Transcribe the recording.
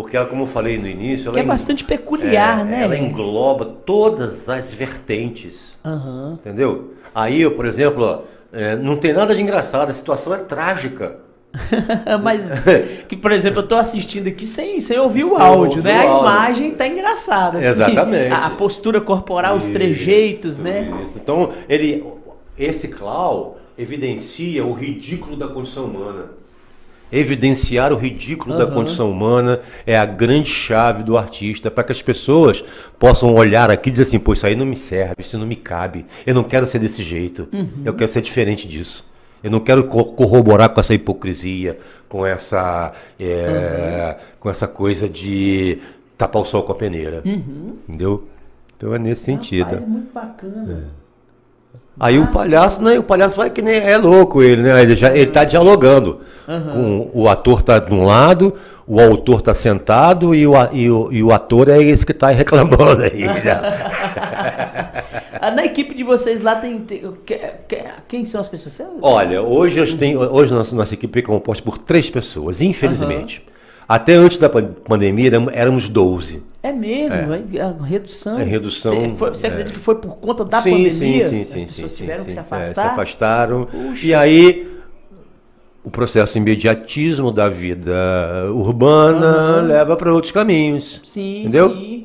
porque ela, como eu falei no início... Que é bastante peculiar, né? Ela engloba todas as vertentes, entendeu? Aí, eu, por exemplo, ó, não tem nada de engraçado, a situação é trágica. Mas, que, por exemplo, eu estou assistindo aqui sem ouvir o áudio, né? A imagem está engraçada. Assim, exatamente. A postura corporal, isso, os trejeitos, né? Isso. Então, esse Clau evidencia o ridículo da condição humana. Evidenciar o ridículo da condição humana é a grande chave do artista, para que as pessoas possam olhar aqui e dizer assim, pô, isso aí não me serve, isso não me cabe, eu não quero ser desse jeito, eu quero ser diferente disso. Eu não quero corroborar com essa hipocrisia, com essa coisa de tapar o sol com a peneira. Entendeu? Então é nesse sentido. Rapaz, muito bacana. Aí o palhaço, né? O palhaço vai que nem é louco ele, né? Ele tá dialogando. Com, o ator tá de um lado, o autor tá sentado e o ator é esse que tá reclamando aí. Na equipe de vocês lá tem quem são as pessoas? Olha, hoje nossa equipe é composta por 3 pessoas, infelizmente. Até antes da pandemia éramos 12. É mesmo, a redução. É redução. Você acredita que foi por conta da pandemia? Sim. As pessoas tiveram que se afastar. Se afastaram. Puxa. E aí o processo imediatismo da vida urbana leva para outros caminhos. Sim, entendeu? Sim.